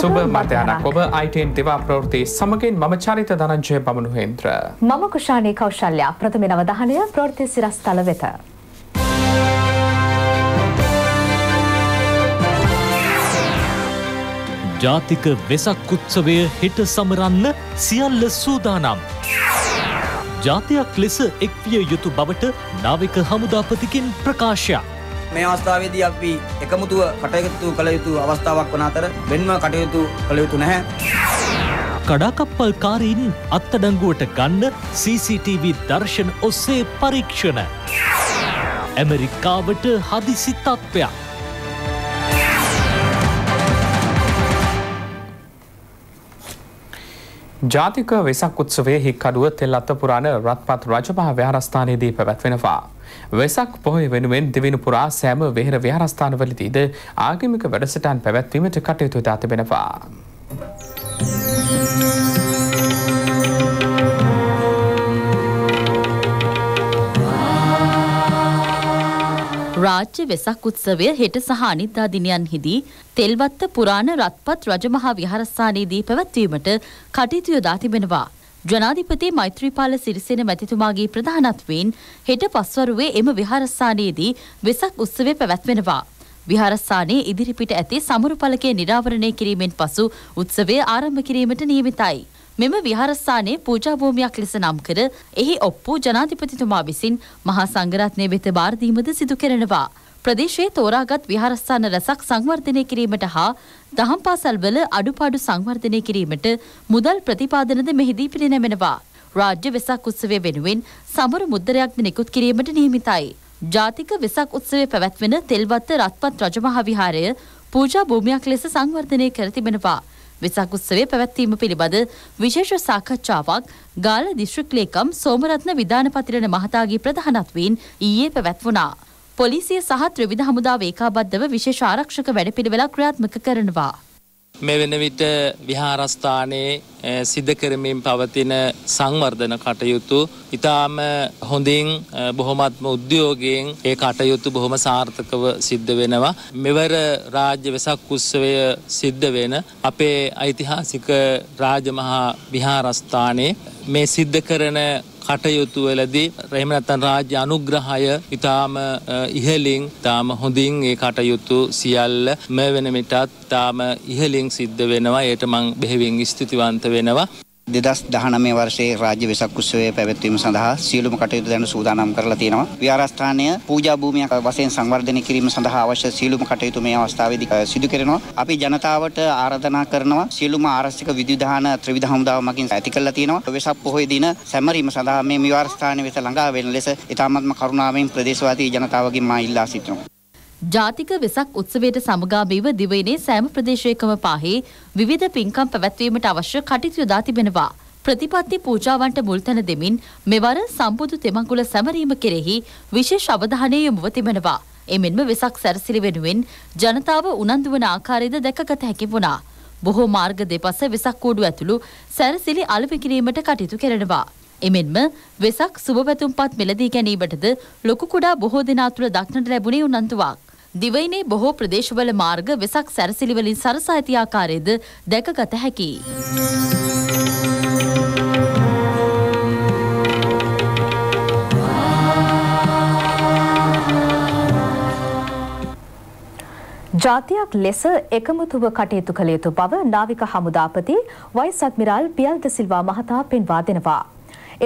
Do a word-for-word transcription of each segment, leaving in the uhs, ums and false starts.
සුබ මධ්‍යනක් ඔබ I T N දේවා ප්‍රවෘත්ති සමගින් මම චරිත ධනංජය බමුණුහෙන්ද්‍ර මම කුෂානී කෞශල්‍ය ප්‍රථම නවදහනය ප්‍රවෘත්ති සිරස්තල වෙත ජාතික වෙසක් උත්සවය හිට සමරන්න සියල්ල සූදානම් ජාතියක් ලෙස එක්විය යුතු බවට නාවික හමුදාපතිකින් ප්‍රකාශයක් මේ අවස්ථාවේදී අපි එකමුතුව කටයුතු කළ යුතු අවස්ථාවක් වන අතර වෙනම කටයුතු කළ යුතු නැහැ. කඩාකප්පල් කාරීන් අත්අඩංගුවට ගන්න C C T V දර්ශන ඔස්සේ පරීක්ෂණ. ඇමරිකාවට හදිසි තත්ත්වයක්. ජාතික වෙසක් උත්සවයේ හික්කඩුව තෙල්අත්තපුරාන රත්පත් රජමහා විහාරස්ථානයේදී පැවැත්වෙනවා. වෙසක් පොහොය වෙනුවෙන් දෙවෙනි පුරා සෑම වෙහෙර විහාරස්ථානවලදීද ආගමික වැඩසටහන් පැවැත්වීමට කටයුතු දා තිබෙනවා. රාජ්‍ය වෙසක් උත්සවය හෙට සහ අනිද්දා දිනයන්හිදී තෙල්වත්ත පුරාණ රත්පත් රජමහා විහාරස්ථානයේදී පැවැත්වීමට කටයුතු යොදා තිබෙනවා. ජනාධිපති මෛත්‍රීපාල සිරිසේන මැතිතුමාගේ ප්‍රධානත්වයෙන් හෙට පස්වරුවේ එම විහාරස්ථානයේදී වෙසක් උත්සවය පැවැත්වෙනවා. විහාරස්ථානයේ ඉදිරිපිට ඇති සමරු පලකය නිරාවරණය කිරීමෙන් පසු උත්සවය ආරම්භ කිරීමට නියමිතයි. මෙම විහාරස්ථානයේ පූජා භූමියක් ලෙස නම් කර එහි ඔප්පු ජනාධිපතිතුමා විසින් මහා සංඝරත්නය වෙත බාර දීමද සිදු කරනවා. ප්‍රදේශයේ තෝරාගත් විහාරස්ථාන රැසක් සංවර්ධනය කිරීමට හා දහම් පාසල්වල අඩුපාඩු සංවර්ධනය කිරීමට මුදල් ප්‍රතිපාදනද මෙහිදී පිරිනැමෙනවා. රාජ්‍ය වෙසක් උත්සවය වෙනුවෙන් සමරු මුද්‍රයක්ද නිකුත් කිරීමට නියමිතයි. ජාතික වෙසක් උත්සවය පැවැත්වෙන තෙල්වත්ත රත්පත් රජමහා විහාරය පූජා භූමියක් ලෙස සංවර්ධනය කර තිබෙනවා. වෙසක් උත්සවය පැවැත්වීම පිළිබඳ විශේෂ සාකච්ඡාවක් ගාල්ල දිස්ත්‍රික් ලේකම් සෝමරත්න විධානපතිරණ මහතාගේ ප්‍රධානත්වයෙන් ඊයේ පැවැත්වුණා. පොලිසිය සහ ත්‍රිවිධ හමුදාව ඒකාබද්ධව විශේෂ ආරක්ෂක වැඩපිළිවෙලක් ක්‍රියාත්මක කරනවා. මේ වෙන විට විහාරස්ථානයේ සිද්ධ කරමින් පවතින සංවර්ධන කටයුතු ඉතාම හොඳින් බොහොමත්ම උද්‍යෝගයෙන් ඒ කටයුතු බොහොම සාර්ථකව සිද්ධ වෙනවා. මෙවර රාජ්‍ය වෙසක් උත්සවය සිද්ධ වෙන අපේ ඓතිහාසික රාජමහා විහාරස්ථානයේ මේ සිද්ධ කරන කටයුතු වලදී එහෙම නැත්නම් රාජ්‍ය අනුග්‍රහය ඉතාම ඉහලින් ඉතාම හොඳින් ඒ කටයුතු සියල්ල මේ වෙන මිටත් ඉතාම ඉහලින් සිද්ධ වෙනවා. ඒට මම බෙහෙවින් ස්තුතිවන්ත වෙනවා. දෙදහස් දහනවය වර්ෂයේ රාජ්‍ය වෙසක් උත්සවය පැවැත්වීම සඳහා සියලුම කටයුතු දැන් සූදානම් කරලා තියෙනවා. විහාරස්ථානය පූජා භූමියක් වශයෙන් සංවර්ධනය කිරීම සඳහා අවශ්‍ය සියලුම කටයුතු මේ අවස්ථාවේදී සිදු කරනවා. අපි ජනතාවට ආරාධනා කරනවා සියලුම ආරක්ෂක විධිවිධාන ත්‍රිවිධ හමුදාව මගින් ඇති කරලා තියෙනවා. වෙසක් පොහොය දින සැමරීම සඳහා මේ විහාරස්ථානය වෙත ළඟා වෙන ලෙස ඉතාමත්ම කරුණාවෙන් ප්‍රදේශවාදී ජනතාවගෙන් මා ඉල්ලා සිටිනවා. ජාතික වෙසක් උත්සවයට සමගාමීව දිවයිනේ සෑම ප්‍රදේශයකම පාහේ විවිධ පින්කම් පැවැත්වීමට අවශ්‍ය කටයුතු යොදා තිබෙනවා. ප්‍රතිපත්ති පූජාවන්ට මුල් තැන දෙමින් මෙවර සම්බුදු තෙමඟුල සැමරීම කෙරෙහි විශේෂ අවධානය යොමුව තිබෙනවා. එමෙන්ම වෙසක් සැරසිලි වෙනුවෙන් ජනතාව උනන්දු වන ආකාරයද දැකගත හැකි වුණා. බොහෝ මාර්ග දෙපස වෙසක් කූඩු ඇතුළු සැරසිලි අලෙවි කිරීමට කටයුතු කරනවා. එමෙන්ම වෙසක් සුබපැතුම්පත් මිලදී ගැනීමටද ලොකු කුඩා බොහෝ දෙනා තුළ දක්නට ලැබුණේ උනන්දුවක්. දිවයිනේ බොහෝ ප්‍රදේශවල මාර්ග වෙසක් සැරසිලි වලින් සරසා ඇති ආකාරයද දැකගත හැකියි. ජාතියක් ලෙස එකමුතුව කටයුතු කළ යුතු බව නාවික හමුදාපති වයිස් ඇඩ්මිරාල් පියල් ද සිල්වා මහතා පෙන්වා දෙනවා.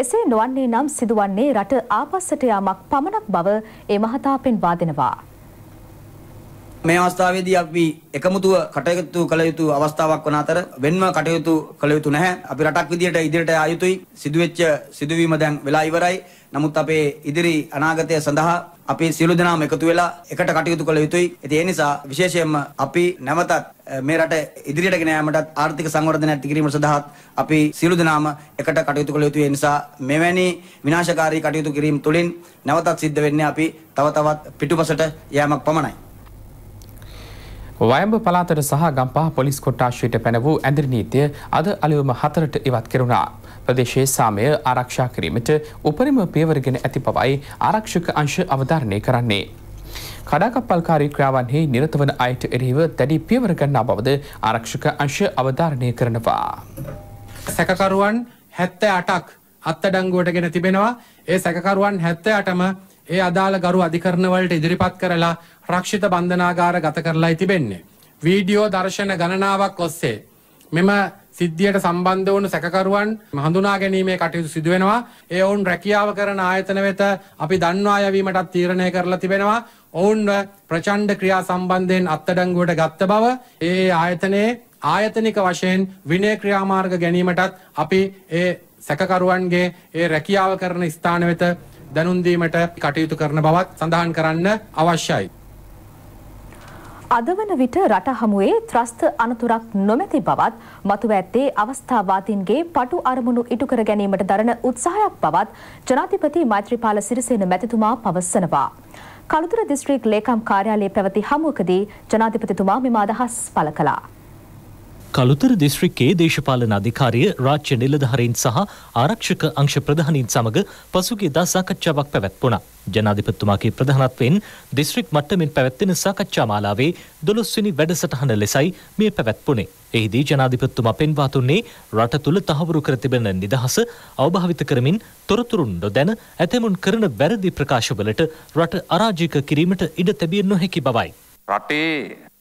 එසේ නොවන්නේ නම් සිදුවන්නේ රට ආපස්සට යාමක් පමණක් බව ඒ මහතා පෙන්වා දෙනවා. මේ අවස්ථාවේදී අපි එකමුතුව කටයුතු කළ යුතු අවස්ථාවක් වන අතර වෙනම කටයුතු කළ යුතු නැහැ. අපි රටක් විදියට ඉදිරියට ආ යුතුයි. සිදුවෙච්ච සිදුවීම දැන් වෙලා ඉවරයි. නමුත් අපේ ඉදිරි අනාගතය සඳහා අපි සියලු දෙනාම එකතු වෙලා එකට කටයුතු කළ යුතුයි. ඒ නිසා විශේෂයෙන්ම අපි නැවතත් මේ රට ඉදිරියට ගෙන යාමටත් ආර්ථික සංවර්ධනය ඇති කිරීම සඳහා අපි සියලු දෙනාම එකට කටයුතු කළ යුතුයි. ඒ නිසා මෙවැනි විනාශකාරී කටයුතු කිරීම තුළින් නැවතත් සිද්ධ වෙන්නේ අපි තව තවත් පිටුපසට යෑමක් පමණයි. වයඹ පලාතට සහ ගම්පහ පොලිස් කොට්ටාශයට පැන වූ ඇඳරි නීතිය අද අලුයම හතරට ඉවත් කෙරුණා. ප්‍රදේශයේ සාමය ආරක්ෂා කිරීමට උපරිම පියවරගෙන ඇති බවයි ආරක්ෂක අංශ අවධාරණය කරන්නේ. කඩකප්පල් කාරී ක්‍රියාවන්හි නිරත වන අයට එරෙහිව දැඩි පියවර ගන්නා බවද ආරක්ෂක අංශ අවධාරණය කරනවා. සැකකරුවන් හැත්තෑ අටක් අත්අඩංගුවට ගෙන තිබෙනවා. ඒ සැකකරුවන් හැත්තෑ අටම ඒ අදාළ ගරු අධිකරණ වලට ඉදිරිපත් කරලා රක්ෂිත බන්ධනාගාර ගත කරලායි තිබෙන්නේ. වීඩියෝ දර්ශන ගණනාවක් ඔස්සේ මෙම සිද්ධියට සම්බන්ධ වුණු සැකකරුවන් හඳුනා ගැනීමේ කටයුතු සිදු වෙනවා. ඒ වුන් රැකියාව කරන ආයතන වෙත අපි දන්වා යවීමටත් තීරණය කරලා තිබෙනවා. ඔවුන් ප්‍රචණ්ඩ ක්‍රියා සම්බන්ධයෙන් අත්අඩංගුවට ගත්ත බව ඒ ආයතනයේ ආයතනික වශයෙන් විනය ක්‍රියාමාර්ග ගැනීමටත් අපි ඒ සැකකරුවන්ගේ ඒ රැකියාව කරන ස්ථාන වෙත දැනුම් දීමට කටයුතු කරන බවත් සඳහන් කරන්න අවශ්‍යයි. අදවන විට රට හමුවේ ත්‍රස්ත අනතුරක් නොමැති බවත් මතුව ඇත්තේ අවස්ථාවාදීන්ගේ පටු අරමුණු ඉටු කර ගැනීමට දරන උත්සාහයක් බවත් ජනාධිපති මෛත්‍රීපාල සිරිසේන මැතිතුමා පවසනවා. කළුතර දිස්ත්‍රික් ලේකම් කාර්යාලයේ පැවති හමුවකදී ජනාධිපතිතුමා මෙම අදහස් පළ කළා. කළුතර දිස්ත්‍රික්කයේ දේශපාලන අධිකාරිය රාජ්‍ය නිලධාරීන් සහ ආරක්ෂක අංශ ප්‍රධානීන් සමග පසුගියදා සාකච්ඡාවක් පැවැත්වුණා. ජනාධිපතිතුමාගේ ප්‍රධානත්වයෙන් දිස්ත්‍රික් මට්ටමින් පැවැත්වෙන සාකච්ඡා මාලාවේ දොළොස්වෙනි වැඩසටහන ලෙසයි මේ පැවැත්වුණේ. එහිදී ජනාධිපතිතුමා පෙන්වා දුන්නේ රට තුළ තහවුරු කර තිබෙන නිදහස අවභාවිත කරමින් තොරතුරු නොදැන ඇතැමුන් කරන වැරදි ප්‍රකාශවලට රට අරාජික කිරීමට ඉඩ තැබිය නොහැකි බවයි. රටේ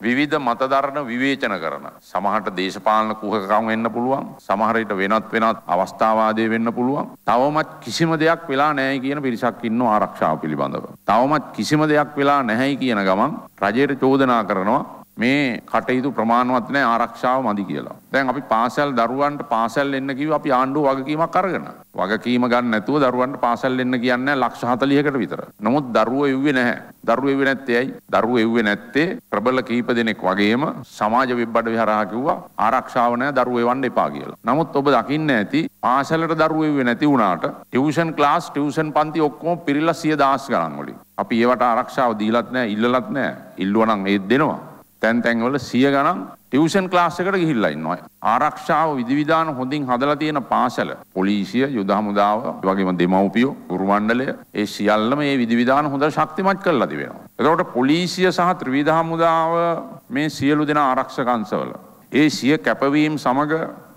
විවිධ මතධාරණ විවේචන කරන සමහරට දේශපාලන කුහකකම් වෙන්න පුළුවන්, සමහර විට වෙනත් වෙනත් අවස්ථාවාදී වෙන්න පුළුවන්. තවමත් කිසිම දෙයක් වෙලා නැහැ කියන පිරිසක් ඉන්නවා ආරක්ෂාව පිළිබඳව. තවමත් කිසිම දෙයක් වෙලා නැහැයි කියන ගමන් රජයට චෝදනා කරනවා මේ කටයුතු ප්‍රමාණවත් නැහැ ආරක්ෂාව මදි කියලා. දැන් අපි පාසල් දරුවන්ට පාසල් එන්න කිව්ව අපි ආණ්ඩුව වගකීමක් අරගෙන. වගකීම ගන්න නැතුව දරුවන්ට පාසල් එන්න කියන්නේ ලක්ෂ හතලිහකට විතර. නමුත් දරුවෝ එව්වේ නැහැ. දරුවෝ එව්වේ නැත්තේ ඇයි? දරුවෝ එව්වේ නැත්තේ ප්‍රබල කීප දෙනෙක් වගේම සමාජ වෙබ්බඩ විහරහා කිව්වා ආරක්ෂාව නැහැ දරුවෝ එවන්න එපා කියලා. නමුත් ඔබ දකින්න ඇති පාසලට දරුවෝ එව්වේ නැති වුණාට ටියුෂන් ක්ලාස් ටියුෂන් පන්ති ඔක්කොම පිරිලා සිය දාස් ගණන් වලින්. අපි ඒවට ආරක්ෂාව දීලත් නැහැ, ඉල්ලලත් නැහැ. ඉල්ලුවා නම් ඒත් දෙනවා. තැන් තැන්වල සිය ගණන් ටියුෂන් ක්ලාස් එකට ගිහිල්ලා ඉන්නවා. ආරක්ෂාව විධිවිධාන හොඳින් හදලා තියෙන පාසල, පොලිසිය, යුද හමුදාව, වගේම දෙමව්පියෝ, ගුරු මණ්ඩලය, ඒ සියල්ලම මේ විධිවිධාන හොඳට ශක්තිමත් කරලා තිබෙනවා. ඒකට පොලිසිය සහ ත්‍රිවිධ හමුදාව මේ සියලු දෙනා ආරක්ෂක අංශවල ඒ සිය කැපවීම සමග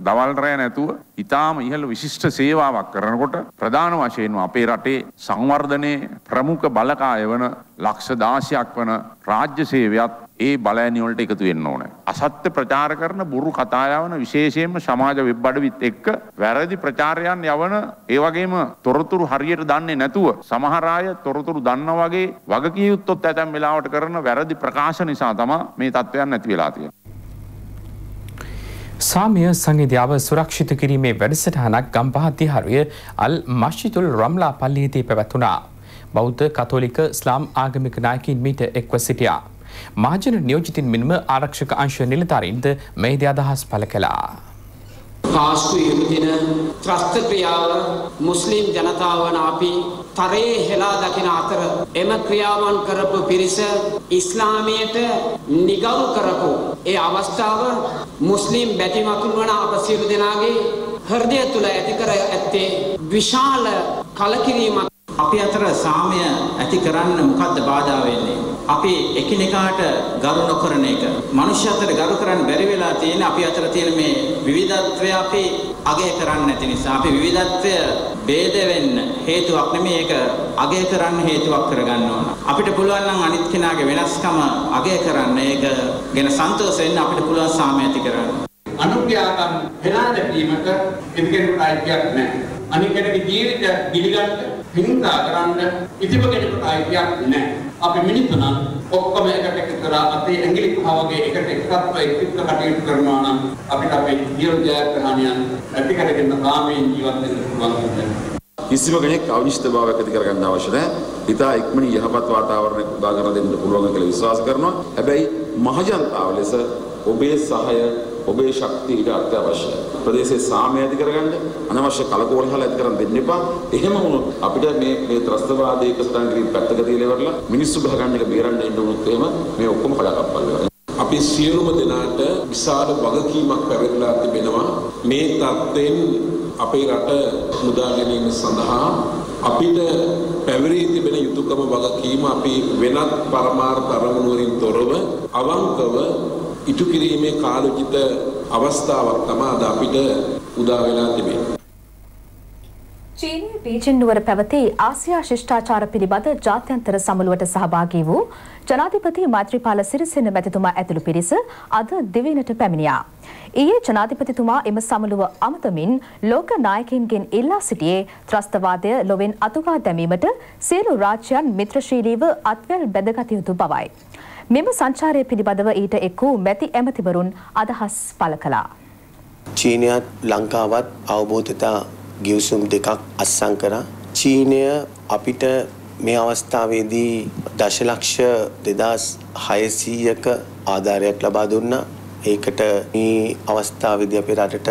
දවල් රැය නැතුව ඉතාම ඉහළ විශිෂ්ට සේවාවක් කරනකොට ප්‍රධාන වශයෙන්ම අපේ රටේ සංවර්ධනයේ ප්‍රමුඛ බලකාය වන ලක්ෂ දාසයක් වන රාජ්‍ය සේවයත් ඒ බලඇණි වලට එකතු වෙන්න ඕනේ. අසත්‍ය ප්‍රචාර කරන බොරු කතා යවන විශේෂයෙන්ම සමාජ වෙබ් අඩවිත් එක්ක වැරදි ප්‍රචාරයන් යවන ඒ වගේම තොරතුරු හරියට දන්නේ නැතුව සමහර අය තොරතුරු දන්නා වගේ වගකී යුත්තොත් ඇතැම් වෙලාවට කරන වැරදි ප්‍රකාශ නිසා තමයි මේ තත්ත්වයන් ඇති වෙලා තියෙන්නේ. සාමය සංහිඳියාව සුරක්ෂිත කිරීමේ වැඩසටහනක් ගම්පහ තිහරුවේ අල් මස්ජිදුල් රම්ලා පල්ලියේදී පැවැතුණා. බෞද්ධ, කතෝලික, ඉස්ලාම් ආගමික නායකයින් මීට එක්ව සිටියා. මහජන නියෝජිතින් මෙන්ම ආරක්ෂක අංශ නිලධාරීන්ද මෙහිදී අදහස් පළ කළා. පාස්කු යෙදින ත්‍රස්ත ක්‍රියාව මුස්ලිම් ජනතාව වන අපි තරයේ හෙලා දකින අතර එම ක්‍රියාවන් කරපු පිරිස ඉස්ලාමයට නිගරු කරපු ඒ අවස්ථාව මුස්ලිම් බැතිමතුන් වන අප සියලු දෙනාගේ හෘදය තුළ ඇති කර ඇත්තේ විශාල කලකිරීමක්. අපි අතර සාමය ඇති කරන්න මොකද්ද බාධා වෙන්නේ? අපි එකිනෙකාට ගරු නොකරන එක. මනුෂ්‍ය අතර ගරු කරන්න බැරි වෙලා තියෙන අපි අතර තියෙන මේ විවිධත්වය අපි අගය කරන්නේ නැති නිසා අපි විවිධත්වය ભેද වෙන්න හේතුවක් නෙමෙයි, ඒක අගය කරන්න හේතුවක් කරගන්න ඕන. අපිට පුළුවන් නම් අනිත් කෙනාගේ වෙනස්කම අගය කරන්න, ඒක ගැන සන්තෝෂ වෙන්න අපිට පුළුවන් සාමය ඇති කරගන්න. අනුප්‍යාකම් වෙලා දැකීමක ඉදිකෙනුයි අයිතියක් නැහැ. අනිකෙනෙකුගේ ජීවිත පිළිගන්න හිංසා කරන්න ඉතිපෙනෙකුට අයිතියක් නැහැ. අපි මිනිස්සු නම් ඔක්කොම එකට එකතු කරලා අපේ ඇඟිලි පහ වගේ එකට එකත්ව එක්ක කටයුතු කරනවා නම් අපිට අපේ ජීවිතයන්හානියන් ඇති කරගෙන සාමයෙන් ජීවත් වෙන්න පුළුවන් වෙනවා. කිසිම කෙනෙක් අවිනිශ්චිතභාවයක් ඇති කරගන්න අවශ්‍ය නැහැ. හිතා ඉක්මනින් යහපත් වාතාවරණයක් උදා කර දෙන්න පුළුවන් කියලා විශ්වාස කරනවා. හැබැයි මහජනතාව ලෙස ඔබේ සහය, ඔබේ ශක්තිය ඉඩ අවශ්‍යයි. ප්‍රදේශයේ සාමය ඇති කරගන්න අනවශ්‍ය කලකෝලහල ඇති කරන් දෙන්න එපා. එහෙම වුණොත් අපිට මේ මේ ත්‍රස්තවාදයේ කස්තන්ගිරි පැත්තක තියලා ඉවරලා මිනිස්සු බහගන්න එක බේරන්න ඉන්න උනොත් එහෙම මේ ඔක්කොම කඩකප්පල් වෙනවා. අපි සියලුම දෙනාට විශාල වගකීමක් පැවැත්ලා තිබෙනවා. මේ තත්ත්වෙන් අපේ රට මුදා ගැනීම සඳහා අපිට පැවරී තිබෙන යුතුයකම වගකීම අපි වෙනත් පරමාර්ථ අරමුණු වලින් තොරව අවංකව ඉටු කිරීමේ කාලෝචිත අවස්ථාවක් තමයි අද අපිට උදා වෙලා තිබෙන්නේ. चीनी बीजिंग नुवर पेवती आसिया शिष्टाचार पिलिबंध जात्यंतर समलुवट सहभागी वू जनाधिपति मैत्रीपाल सिरिसेन मैतितुमा ऐतुलु पिरिस अद दिवेनट पैमिनिया ईये जनाधिपतितुमा इम समलुव अमतमिन लोक नायकिनगिन इल्ला सिटिये त्रस्तवादय लोवेन अतुगा දැමීමට සියලු රාජ්‍යයන් මිත්‍රශීලීව අත්වැල් බැඳගත යුතු බවයි මෙම සංචාරයේ පිළිබඳව ඊට එක්වූ මැති ඇමතිවරුන් අදහස් පළ කළා චීනයත් ලංකාවත් අවබෝධතා गिवसुम देका अस्सां करा चीनय අපිට මේ අවස්ථාවේදී දශලක්ෂ දෙදාස් හයසීයක ආධාරයක් ලබා දුන්නා. ඒකට මේ අවස්ථාවේදී අපේ රටට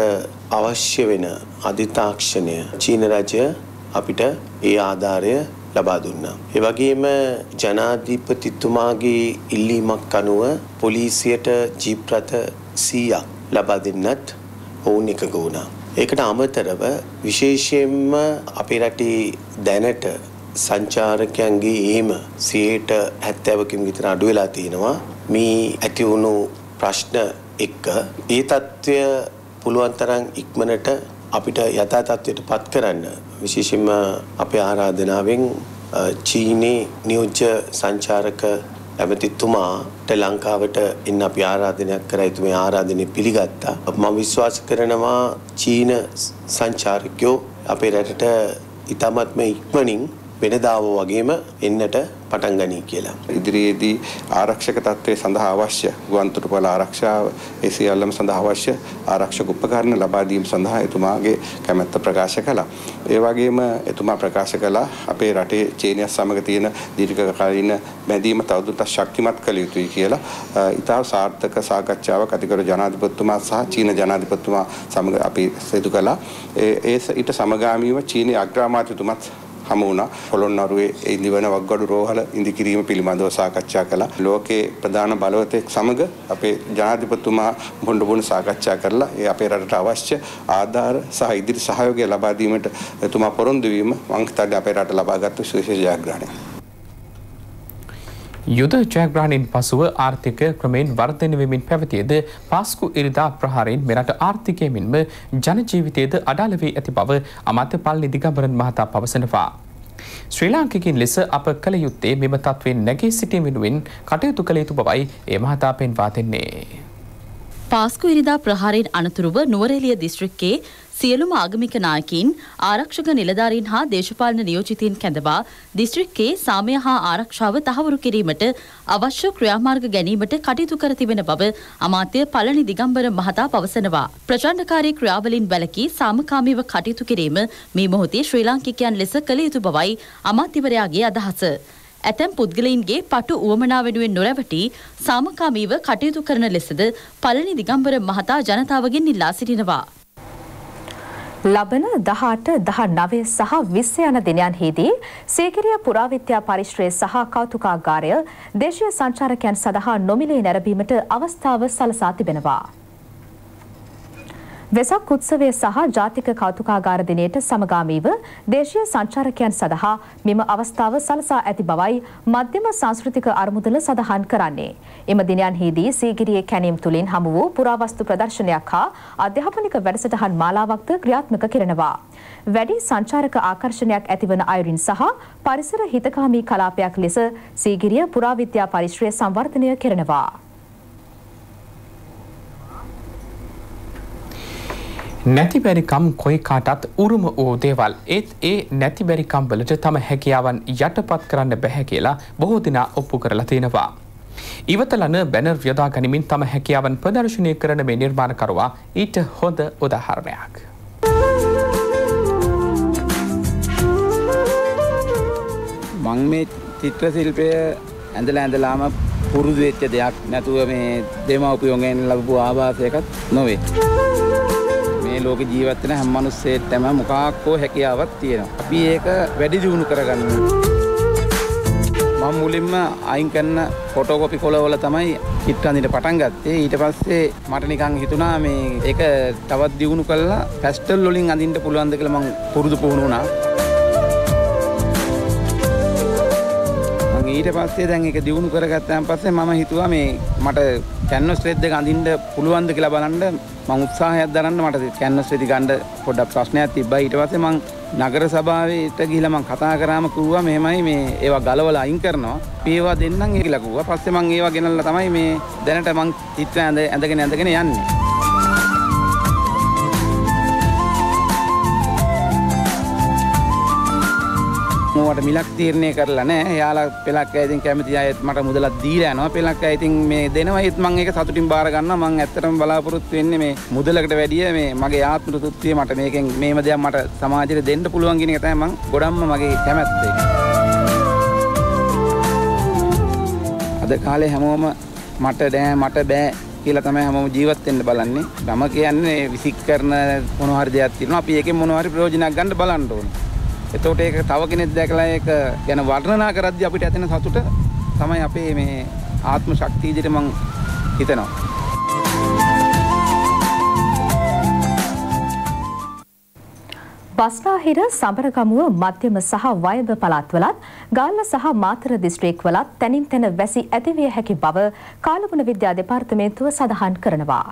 අවශ්‍ය වෙන අධිතාක්ෂණය චීන රාජ්‍ය අපිට ඒ ආධාරය ලබා දුන්නා. ඒ වගේම ජනාධිපතිතුමාගේ ඉල්ලීමක් අනුව පොලිසියට ජීප් රථ සීයක් ලබා දෙන්නත් ඔවුන් එකඟ වුණා. ඒකට අමතරව විශේෂයෙන්ම අපේ රටේ දැනට සංචාරකයන්ගේ එහෙම සියයට හැත්තෑව කින් විතර අඩු වෙලා තිනවා මේ ඇති වුණු ප්‍රශ්න එක්ක ඒ తත්වය පුළුවන් තරම් ඉක්මනට අපිට යථා තත්වයටපත් කරන්න විශේෂයෙන්ම අපේ ආරාධනාවෙන් චීනයේ නියෝජ්‍ය සංචාරක ඇමතිතුමාට ලංකාවට එන්න අපි ආරාධනයක් කරා. ඒ තුමේ ආරාධනෙ පිළිගත්තා. මම විශ්වාස කරනවා චීන සංචාරකයෝ අපේ රටට ඉතාමත්ම ඉක්මනින් වෙනදාව වගේම එන්නට පටන් ගනී කියලා. ඉදිරියේදී ආරක්ෂක තත්ත්වයේ සඳහා අවශ්‍ය ගුවන්තොටුපළ ආරක්ෂාව ඒ සියල්ලම සඳහා අවශ්‍ය ආරක්ෂක උපකරණ ලබා දීම සඳහා එතුමාගේ කැමැත්ත ප්‍රකාශ කළා. ඒ වගේම එතුමා ප්‍රකාශ කළා අපේ රටේ චීනය සමග තියෙන දීර්ඝකාලීන බැඳීම තවදුරටත් ශක්තිමත් කළ යුතුයි කියලා. ඉතා සාර්ථක සාකච්ඡාවක් අතිගරු ජනාධිපතිතුමා සහ චීන ජනාධිපතිතුමා සමග අපි සිදු කළා. ඒ ඊට සමගාමීව චීනයේ අග්‍රාමාත්‍යතුමත් හමුණා. පොළොන්නරුවේ ඉදිවන වග්ගඩු රෝහල ඉදි කිරීම පිළිබඳව සාකච්ඡා කළා. ලෝකේ ප්‍රධාන බලවතෙක් සමග අපේ ජනාධිපතිතුමා බොණ්ඩ බොණ සාකච්ඡා කරලා ඒ අපේ රටට අවශ්‍ය ආධාර සහ ඉදිරි සහයෝගය ලබා දීමට එතුමා පොරොන්දු වීම මං හිතන්නේ අපේ රට ලබාගත් විශේෂ ජයග්‍රහණයක්. යුද ජයග්‍රහණයෙන් පසුව ආර්ථික ක්‍රමයෙන් වර්ධනය වෙමින් පැවතියද පාස්කු ඉරිදා ප්‍රහාරයෙන් මෙරට ආර්ථිකයෙන්ම ජන ජීවිතයේද අඩාල වී ඇති බව අමාත්‍යපාල දිගම්බරන් මහතා පවසනවා. ශ්‍රී ලාංකිකයින් ලෙස අප කල යුත්තේ මෙම තත්ත්වයෙන් නැගී සිටීම වෙනුවෙන් කටයුතු කළ යුතු බවයි ඒ මහතා පෙන්වා දෙන්නේ. පාස්කු ඉරිදා ප්‍රහාරයෙන් අනතුරුව නුවරඑළිය දිස්ත්‍රික්කයේ සියලුම ආගමික නායකයින් ආරක්ෂක නිලධාරීන් හා දේශපාලන නියෝජිතයින් කැඳවා දිස්ත්‍රික්කයේ සාමය හා ආරක්ෂාව තහවුරු කිරීමට අවශ්‍ය ක්‍රියාමාර්ග ගැනීමට කටයුතු කර තිබෙන බව අමාත්‍ය පළනි දිගම්බර මහතා පවසනවා. ප්‍රචණ්ඩකාරී ක්‍රියාවලින් වැළකී සාමකාමීව කටයුතු කිරීම මේ මොහොතේ ශ්‍රී ලාංකිකයන් ලෙස කළ යුතු බවයි අමාත්‍යවරයාගේ අදහස. ඇතැම් පුද්ගලයින්ගේ පටු උවමනා වෙනුවෙන් නොරැවටි සාමකාමීව කටයුතු කරන ලෙසද පළනි දිගම්බර මහතා ජනතාවගෙන් ඉල්ලා සිටිනවා. ලබන දහඅට දහනවය සහ විස්ස යන දිනයන්හිදී සීගිරිය පුරාවිද්‍යා පරිශ්‍රය සහ කෞතුකාගාරය දේශීය සංචාරකයන් සඳහා නොමිලේ නැරඹීමට අවස්ථාව සලසා තිබෙනවා. වෙසක් උත්සවය සහ ජාතික කෞතුකාගාර දිනයට සමගාමීව දේශීය සංචාරකයන් සඳහා මෙම අවස්ථාව සලසා ඇති බවයි මධ්‍යම සංස්කෘතික අරමුදල සඳහන් කරන්නේ. එම දිනයන්හිදී සීගිරියේ කැණීම් තුලින් හමු වූ පුරාවස්තු ප්‍රදර්ශනයක් හා අධ්‍යාපනික වැඩසටහන් මාලාවක්ද ක්‍රියාත්මක කරනවා. වැඩි සංචාරක ආකර්ෂණයක් ඇතිවන අයුරින් සහ පරිසර හිතකාමී කලාපයක් ලෙස සීගිරිය පුරාවිද්‍යා පරිශ්‍රය සංවර්ධනය කරනවා. නැතිබැරිකම් කොයි කාටත් උරුම වූ දේවල්. ඒත් ඒ නැතිබැරිකම් වලට තම හැකියාවන් යටපත් කරන්න බැහැ කියලා බොහෝ දෙනා ඔප්පු කරලා තියෙනවා. ඉවතලන බැනර් යොදා ගැනීමෙන් තම හැකියාවන් ප්‍රදර්ශනය කරන මේ නිර්මාණකරුවා ඊට හොඳ උදාහරණයක්. මම මේ චිත්‍ර ශිල්පය ඇඳලා ඇඳලාම පුරුදු වෙච්ච දෙයක් නැතුව මේ දෙමව්පියෝගෙන් ලැබපු ආවාසයකත් නොවේ. ලෝක ජීවත්වන හැම මිනිස්සෙටම මොකක් හෝ හැකියාවක් තියෙනවා. අපි ඒක වැඩි දියුණු කරගන්න මම මුලින්ම අයින් කරන ෆොටෝකෝපි කොළ වල තමයි චිත්‍රාන්දිට පටන් ගත්තේ. ඊට පස්සේ මට නිකන් හිතුණා මේ ඒක තවත් දියුණු කළා පැස්ටල් වලින් අඳින්න පුළුවන්ද කියලා මම පුරුදු පුහුණු වුණා. ඊට පස්සේ දැන් ඒක දියුණු කරගත්තාන් පස්සේ මම හිතුවා මේ මට කැන්වස් රෙද්ද එක අඳින්න පුළුවන්ද කියලා බලන්න මම උත්සාහයක් දරන්න මට කැන්වස් රෙදි ගන්න පොඩ්ඩක් ප්‍රශ්නයක් තිබ්බා. ඊට පස්සේ මම नगर सभावेट गीला मैं कथा कराम कुआ मेहमाई में एव गलवल इंकर्नो पीवा दिना गीला कुआ फस्ट मंग एव गिनल तमई में देनट मंग चित्र अंदे अंदकने अंदकने यानी මට මිලක් තීරණය කරලා නැහැ. එයාලා පෙලක් අය ඉතින් කැමති අය මට මුදලක් දීලා යනවා. පෙලක් අය ඉතින් මේ දෙනවා. ඒත් මම ඒක සතුටින් බාර ගන්නවා. මම ඇත්තටම බලාපොරොත්තු වෙන්නේ මේ මුදලකට වැඩිය මේ මගේ ආත්ම තෘප්තිය මට මේකෙන් මේම දෙයක් මට සමාජයට දෙන්න පුළුවන් කියන එක තමයි මම ගොඩක්ම මගේ කැමැත්ත. අද කාලේ හැමෝම මට නෑ මට බෑ කියලා තමයි හැමෝම ජීවත් වෙන්න බලන්නේ. ළම කියන්නේ විසික් කරන මොන හරි දෙයක් තියෙනවා. අපි ඒකෙන් මොන හරි ප්‍රයෝජනයක් ගන්න බලන්න ඕනේ. එතකොට ඒක තව කෙනෙක් දැකලා ඒක ගැන වර්ණනා කරද්දී අපිට ඇතිවෙන සතුට තමයි අපේ මේ ආත්ම ශක්තිය විදිහට මම හිතනවා. වස්රාහිර සබරගමුව මධ්‍යම සහ වයඹ පළාත්වලත් ගාල්ල සහ මාතර දිස්ත්‍රික්වලත් තනින් තන වැසි ඇතිවිය හැකි බව කාලගුණ විද්‍යා දෙපාර්තමේන්තුව සඳහන් කරනවා.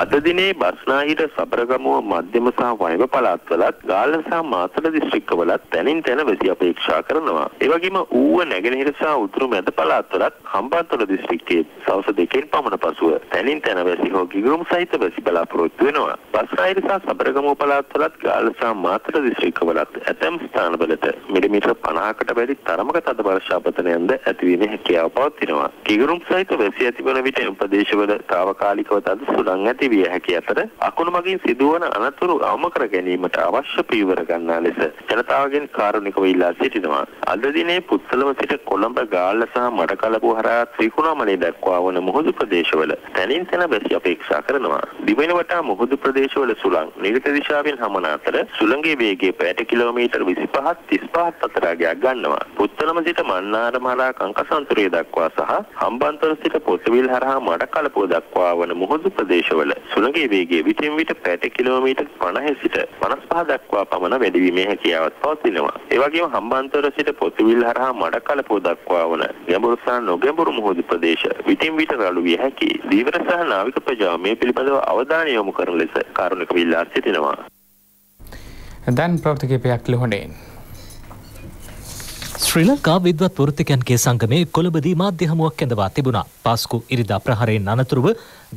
අද දිනේ බස්නාහිර සබරගමුව මධ්‍යම සහ වයඹ පළාත්වලත් ගාල්ල සහ මාතර දිස්ත්‍රික්කවලත් තැනින් තැන වැසි අපේක්ෂා කරනවා. ඒ වගේම ඌව නැගෙනහිර සහ උතුරු මැද පළාත්වලත් හම්බන්තොට දිස්ත්‍රික්කයේ සවස දෙකෙන් පමණ පසුව තැනින් තැන වැසි හෝ ගිගුරුම් සහිත වැසි බලාපොරොත්තු වෙනවා. බස්නාහිර සහ සබරගමුව පළාත්වලත් ගාල්ල සහ මාතර දිස්ත්‍රික්කවලත් ඇතැම් ස්ථානවලට මිලිමීටර් පනහකට වැඩි තරමක තද වර්ෂාපතනයක්ද ඇතිවීමේ හැකියාව පවතිනවා. ගිගුරුම් සහිත වැසි ඇතිවන විට එම ප්‍රදේශවල තාවකාලිකව තද සුළං ඇති විය හැකි අතර අකුණු මගින් සිදුවන අනතුරු අවම කර ගැනීමට අවශ්‍ය පියවර ගන්නා ලෙස ජනතාවගෙන් කාරුණිකව ඉල්ලා සිටිනවා. අද දිනේ පුත්තලම සිට කොළඹ ගාල්ල සහ මඩකලපුව හරහා ත්‍රිකුණාමලය දක්වා වන මුහුදු ප්‍රදේශවල තැනින් තැන වැසි අපේක්ෂා කරනවා. දිවෙන වටා මුහුදු ප්‍රදේශවල සුළං නිරිත දිශාවෙන් හමන අතර සුළඟේ වේගය පැයට කිලෝමීටර් විසිපහක් තිස්පහක් අතර වගයක් ගන්නවා. පුත්තලම සිට මන්නාරම හරහා කංකසන්තුරය දක්වා සහ හම්බන්තොට සිට පොසවිල් හරහා මඩකලපුව දක්වා වන මුහුදු ප්‍රදේශවල සුළඟේ වේගය විටින් විට පැයට කිලෝමීටර් පනහක් සිට පනස්පහක් දක්වා පමණ වැඩිවීමේ හැකියාවක් පවතිනවා. ඒ වගේම හම්බන්තොට සිට පොතුවිල් හරහා මඩකලපුව දක්වා වන ගැඹුරු සහ නොගැඹුරු මුහුදු ප්‍රදේශ විටින් විට රළු විය හැකියි. දීවර සහ නාවික ප්‍රජාව මේ පිළිබඳව අවධානය යොමු කරන ලෙස කාරුණිකව ඉල්ලා සිටිනවා. දැන් ප්‍රවෘත්ති කීපයක් ලොහොනේන්. ශ්‍රී ලංකා විද්වත් වෘත්තිකයන්ගේ සංගමයේ කොළඹදී මාධ්‍ය හමුවක් කැඳවා තිබුණා. පාස්කු ඉරිදා ප්‍රහාරයෙන් අනතුරුව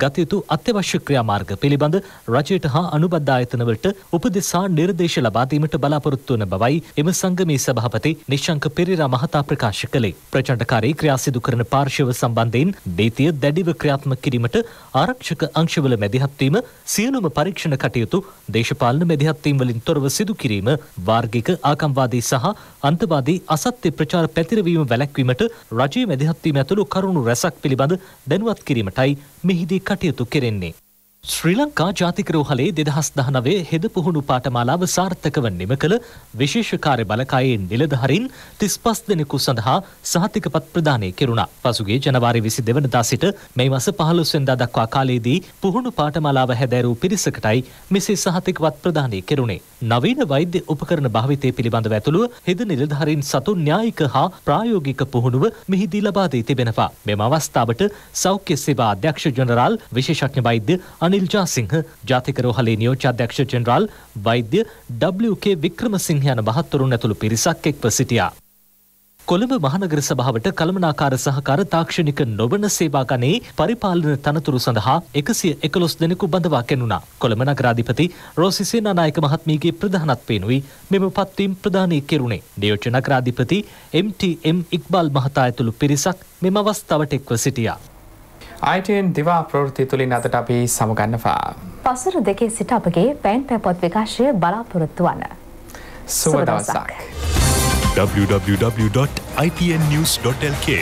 ගත යුතු අත්‍යවශ්‍ය ක්‍රියාමාර්ග පිළිබඳ රජයට හා අනුබද්ධ ආයතනවලට උපදෙස් හා නිර්දේශ ලබා දීමට බලාපොරොත්තු වන බවයි එම සංගමයේ සභාපති නිශ්ශංක පෙරේරා මහතා ප්‍රකාශ කළේ. ප්‍රචණ්ඩකාරී ක්‍රියා සිදු කරන පාර්ශව සම්බන්ධයෙන් බීතිය දැඩිව ක්‍රියාත්මක කිරීමට ආරක්ෂක අංශවල මැදිහත් වීම, සියලුම පරීක්ෂණ කටයුතු දේශපාලන මැදිහත් වීම් වලින් තොරව සිදු කිරීම, වාර්ගික ආගම්වාදී සහ අන්තවාදී අසත්‍ය ප්‍රචාර පැතිරවීම වැළැක්වීමට රජයේ මැදිහත් වීම ඇතුළු කරුණු රැසක් පිළිබඳ දැනුවත් කිරීමටයි මෙහිදී කටයුතු කෙරෙන්නේ. ශ්‍රී ලංකා ජාතික රෝහලේ දෙදහස් දහනවයේ හෙද පුහුණු පාඨමාලාව සාර්ථකව නිම කළ විශේෂ කාර්ය බලකායේ නිලධාරීන් තිස්පස් දෙනෙකු සඳහා සහතිකපත් ප්‍රදානය කෙරුණා. පසුගිය ජනවාරි විසිදෙනි වෙනිදා සිට මේ මාස පහළොස් වෙනිදා දක්වා කාලයේදී පුහුණු පාඨමාලාව හැදෑරූ පිරිසකටයි මෙසේ සහතිකපත් ප්‍රදානය කෙරුණේ. නවීන වෛද්‍ය උපකරණ භාවිතය පිළිබඳව ඇතුළු හෙද නිලධාරීන් සතු න්‍යායික හා ප්‍රායෝගික පුහුණුව මෙහිදී ලබා දී තිබෙනවා. මෙම අවස්ථාවට සෞඛ්‍ය සේවා අධ්‍යක්ෂ ජෙනරාල් විශේෂඥ වෛද්‍ය අනිල් ජාසිංහ, ජාතික රෝහලේ නියෝජ්‍ය අධ්‍යක්ෂ ජෙනරාල් වෛද්‍ය ඩබ්ලිව් කේ වික්‍රමසිංහ යන මහත්වරුන් ඇතුළු පිරිසක් එක්ව සිටියා. කොළඹ මහනගර සභාවට කළමනාකාර සහකාර තාක්ෂණික නොවන සේවා ගණයේ පරිපාලන තනතුරු සඳහා එකසිය එකොළොස් දෙනෙකු බඳවා කෙනුණා. කොළඹ නගරාධිපති රෝසි සේනානායක මහත්මියගේ ප්‍රධානත්වයෙනුයි මෙම පත්වීම් ප්‍රදානය කෙරුණේ. නියෝජ්‍ය නගරාධිපති එම් ටී එම් ඉක්බාල් මහතා ඇතුළු පිරිසක් මෙම අවස්ථාවට එක්ව සිටියා. අයිටීඑන් දිවා ප්‍රවෘත්ති තුලින් අදට අපි සමුගන්නවා. පසුර දෙකේ සිට අපගේ පෑන් පැපොත් විකාශය බලාපොරොත්තු වන සුබ දවසක්. double-u double-u double-u dot i t n news dot l k